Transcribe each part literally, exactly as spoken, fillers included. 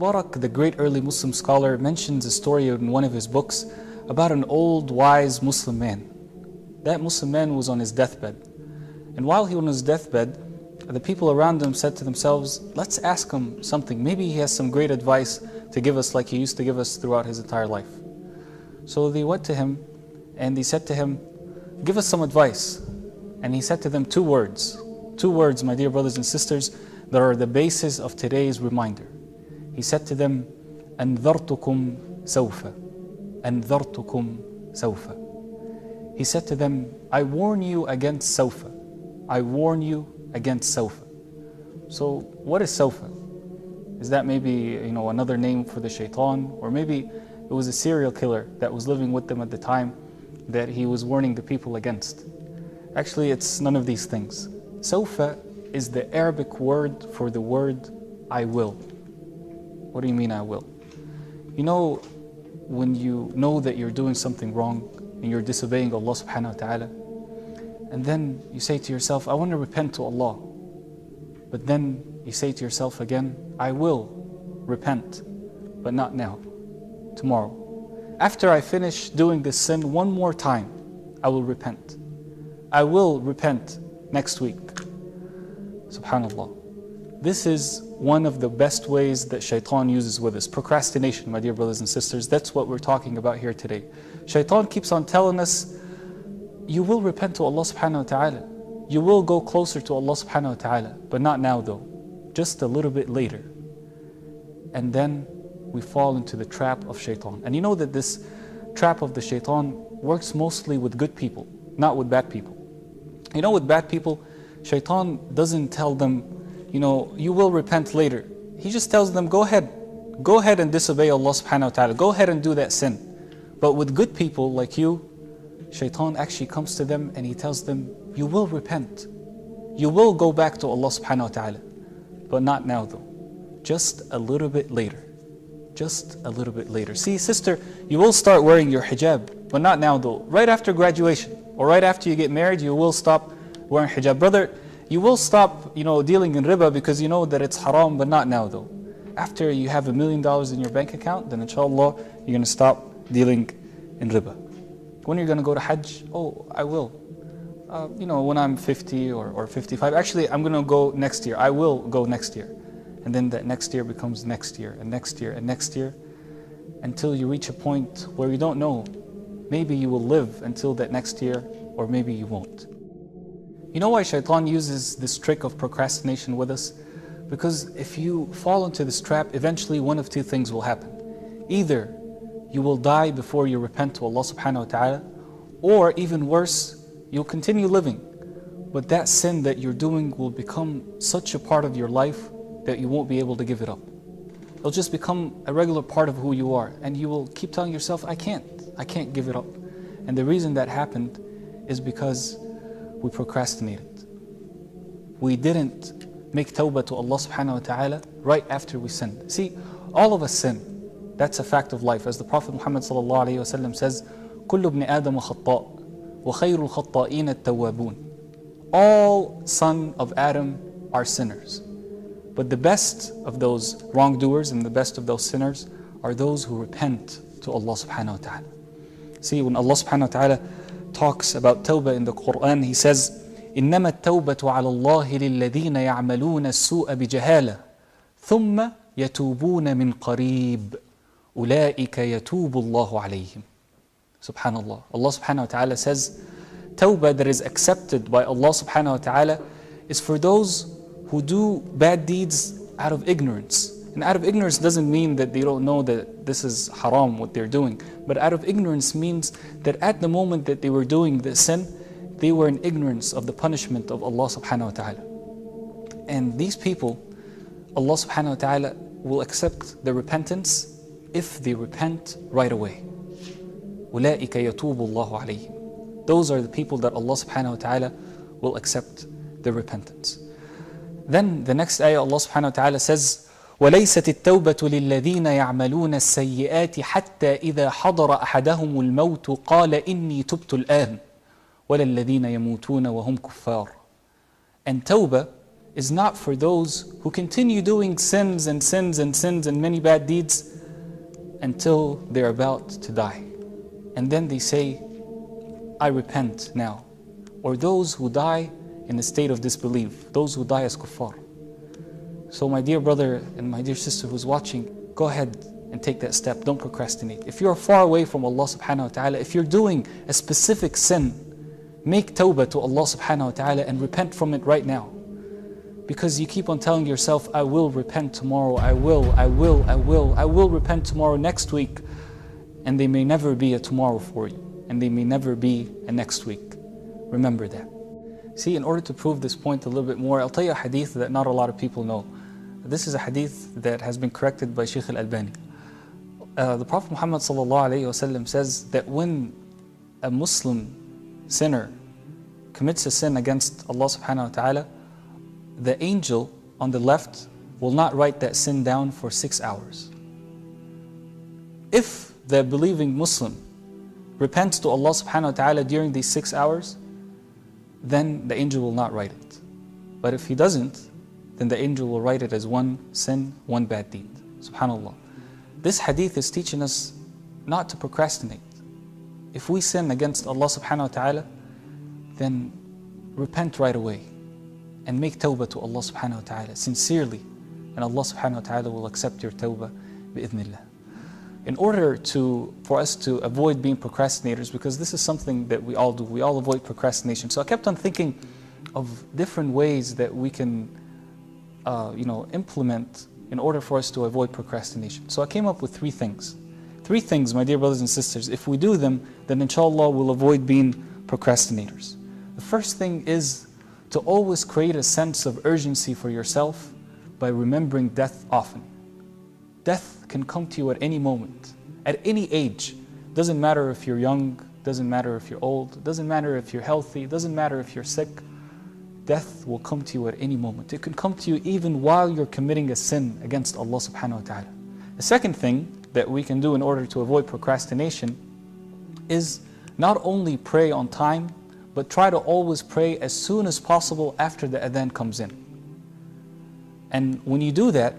al-Mubarak, the great early Muslim scholar, mentions a story in one of his books about an old, wise Muslim man. That Muslim man was on his deathbed. And while he was on his deathbed, the people around him said to themselves, let's ask him something. Maybe he has some great advice to give us like he used to give us throughout his entire life. So they went to him and they said to him, give us some advice. And he said to them two words, two words, my dear brothers and sisters, that are the basis of today's reminder. He said to them, أَنذَرْتُكُمْ سَوْفَ أَنذَرْتُكُمْ سَوْفَ. He said to them, I warn you against Sawfa. I warn you against Sawfa. So what is Sawfa? Is that maybe, you know, another name for the Shaytan? Or maybe it was a serial killer that was living with them at the time that he was warning the people against. Actually, it's none of these things. Sawfa is the Arabic word for the word I will. What do you mean I will? You know, when you know that you're doing something wrong and you're disobeying Allah subhanahu wa ta'ala, and then you say to yourself, I want to repent to Allah. But then you say to yourself again, I will repent, but not now, tomorrow. After I finish doing this sin one more time, I will repent. I will repent next week. SubhanAllah. This is one of the best ways that Shaytan uses with us. Procrastination, my dear brothers and sisters. That's what we're talking about here today. Shaytan keeps on telling us, you will repent to Allah subhanahu wa ta'ala. You will go closer to Allah subhanahu wa ta'ala. But not now though. Just a little bit later. And then we fall into the trap of Shaytan. And you know that this trap of the Shaytan works mostly with good people, not with bad people. You know, with bad people, Shaytan doesn't tell them, you know, you will repent later. He just tells them, go ahead. Go ahead and disobey Allah subhanahu wa ta'ala. Go ahead and do that sin. But with good people like you, Shaytan actually comes to them and he tells them, you will repent. You will go back to Allah subhanahu wa ta'ala. But not now though. Just a little bit later. Just a little bit later. See, sister, you will start wearing your hijab. But not now though. Right after graduation or right after you get married, you will stop wearing hijab. Brother, you will stop, you know, dealing in riba because you know that it's haram, but not now though. After you have a million dollars in your bank account, then inshallah, you're going to stop dealing in riba. When are you going to go to Hajj? Oh, I will. Uh, you know, when I'm fifty or, or fifty-five. Actually, I'm going to go next year. I will go next year. And then that next year becomes next year and next year and next year until you reach a point where you don't know. Maybe you will live until that next year or maybe you won't. You know why Shaytan uses this trick of procrastination with us? Because if you fall into this trap, eventually one of two things will happen. Either you will die before you repent to Allah subhanahu wa ta'ala, or even worse, you'll continue living. But that sin that you're doing will become such a part of your life that you won't be able to give it up. It'll just become a regular part of who you are, and you will keep telling yourself, I can't, I can't give it up. And the reason that happened is because we procrastinated. We didn't make tawbah to Allah subhanahu wa ta'ala right after we sinned. See, all of us sin. That's a fact of life. As the Prophet Muhammad ﷺ says, كُلُّ ابْنِ آدَمَ خَطَّاءٌ وَخَيْرُ الْخَطَّائِينَ التَّوَّابُونَ. All sons of Adam are sinners. But the best of those wrongdoers and the best of those sinners are those who repent to Allah subhanahu wa ta'ala. See, when Allah subhanahu wa ta'ala talks about tawbah in the Quran, He says, إِنَّمَا التَّوْبَةُ عَلَى اللَّهِ لِلَّذِينَ يَعْمَلُونَ السُّوءَ بِجَهَالَةٍ ثُمَّ يَتُوبُونَ مِنْ قَرِيبٍ أُولَٰئِكَ يَتُوبُ اللَّهُ عَلَيْهِمْ. SubhanAllah. Allah subhanahu wa ta'ala says, tawbah that is accepted by Allah subhanahu wa ta'ala is for those who do bad deeds out of ignorance. And out of ignorance doesn't mean that they don't know that this is haram, what they're doing. But out of ignorance means that at the moment that they were doing the sin, they were in ignorance of the punishment of Allah subhanahu wa ta'ala. And these people, Allah subhanahu wa ta'ala will accept their repentance if they repent right away. أُولَٰئِكَ يَتُوبُ اللَّهُ عَلَيْهِمْ. Those are the people that Allah subhanahu wa ta'ala will accept their repentance. Then the next ayah, Allah subhanahu wa ta'ala says, وَلَيْسَتِ التَّوْبَةُ لِلَّذِينَ يَعْمَلُونَ السَّيِّئَاتِ حَتَّى إِذَا حَضَرَ أَحَدَهُمُ الْمَوْتُ قَالَ إِنِّي تُبْتُ الْآنَ وَلَا الَّذِينَ يَمُوتُونَ وَهُمْ كُفَّارٌ. And tawbah is not for those who continue doing sins and sins and sins and many bad deeds until they're about to die. And then they say, I repent now. Or those who die in a state of disbelief, those who die as kuffar. So my dear brother and my dear sister who's watching, go ahead and take that step. Don't procrastinate. If you're far away from Allah subhanahu wa ta'ala, if you're doing a specific sin, make tawbah to Allah subhanahu wa ta'ala and repent from it right now. Because you keep on telling yourself, I will repent tomorrow, I will, I will, I will, I will repent tomorrow, next week. And they may never be a tomorrow for you. And they may never be a next week. Remember that. See, in order to prove this point a little bit more, I'll tell you a hadith that not a lot of people know. This is a hadith that has been corrected by Sheikh Al-Albani. Uh, the Prophet Muhammad sallallahu alayhi wasallam says that when a Muslim sinner commits a sin against Allah subhanahu wa ta'ala, the angel on the left will not write that sin down for six hours. If the believing Muslim repents to Allah subhanahu wa ta'ala during these six hours, then the angel will not write it. But if he doesn't, then the angel will write it as one sin, one bad deed. SubhanAllah. This hadith is teaching us not to procrastinate. If we sin against Allah subhanahu wa ta'ala, then repent right away. And make tawbah to Allah subhanahu wa ta'ala sincerely, and Allah subhanahu wa ta'ala will accept your tawbah bi'idhnillah. In order to for us to avoid being procrastinators, because this is something that we all do, we all avoid procrastination. So I kept on thinking of different ways that we can uh, you know, implement in order for us to avoid procrastination. So I came up with three things. Three things, my dear brothers and sisters, if we do them, then inshallah we'll avoid being procrastinators. The first thing is to always create a sense of urgency for yourself by remembering death often. Death can come to you at any moment, at any age. Doesn't matter if you're young, doesn't matter if you're old, doesn't matter if you're healthy, doesn't matter if you're sick. Death will come to you at any moment. It can come to you even while you're committing a sin against Allah subhanahu wa ta'ala. The second thing that we can do in order to avoid procrastination is not only pray on time, but try to always pray as soon as possible after the adhan comes in. And when you do that,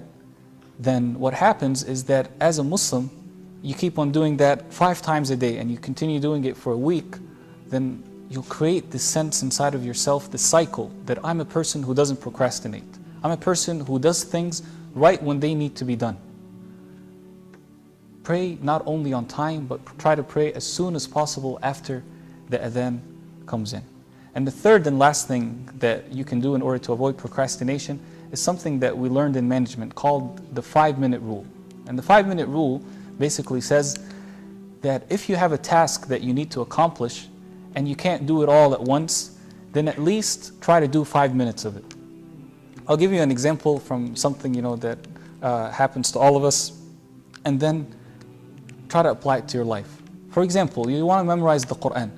then what happens is that as a Muslim, you keep on doing that five times a day and you continue doing it for a week, then you'll create this sense inside of yourself, this cycle, that I'm a person who doesn't procrastinate. I'm a person who does things right when they need to be done. Pray not only on time, but try to pray as soon as possible after the adhan comes in. And the third and last thing that you can do in order to avoid procrastination is something that we learned in management called the five-minute rule. And the five-minute rule basically says that if you have a task that you need to accomplish and you can't do it all at once, then at least try to do five minutes of it. I'll give you an example from something, you know, that uh, happens to all of us, and then try to apply it to your life. For example, you want to memorize the Quran.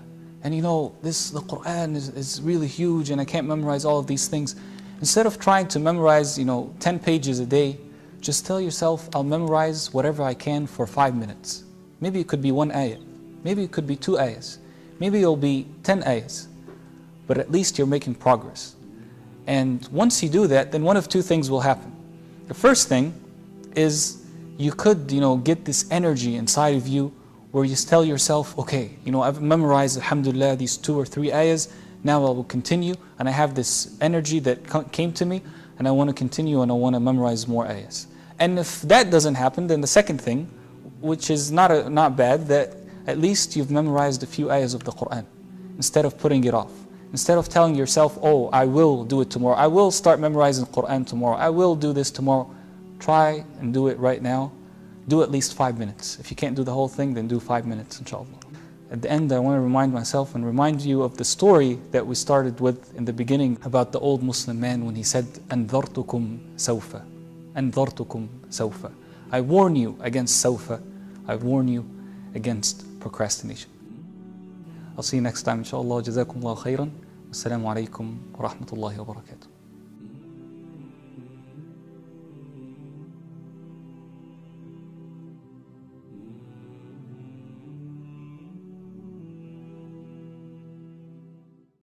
And you know, this, the Quran is, is really huge and I can't memorize all of these things. Instead of trying to memorize, you know, ten pages a day, just tell yourself, I'll memorize whatever I can for five minutes. Maybe it could be one ayah. Maybe it could be two ayahs. Maybe it'll be ten ayahs. But at least you're making progress. And once you do that, then one of two things will happen. The first thing is you could, you know, get this energy inside of you where you just tell yourself, okay, you know, I've memorized, alhamdulillah, these two or three ayahs, now I will continue, and I have this energy that came to me, and I want to continue, and I want to memorize more ayahs. And if that doesn't happen, then the second thing, which is not, a, not bad, that at least you've memorized a few ayahs of the Quran, instead of putting it off. Instead of telling yourself, oh, I will do it tomorrow, I will start memorizing Quran tomorrow, I will do this tomorrow, try and do it right now. Do at least five minutes. If you can't do the whole thing, then do five minutes, inshallah. At the end, I want to remind myself and remind you of the story that we started with in the beginning about the old Muslim man when he said, أَنذَرْتُكُمْ سَوْفَ أَنذَرْتُكُمْ سَوْفَ I warn you against sawfa. I warn you against procrastination. I'll see you next time, inshallah. Jazakumullah khairan. Wassalamu alaikum wa rahmatullahi wa barakatuh.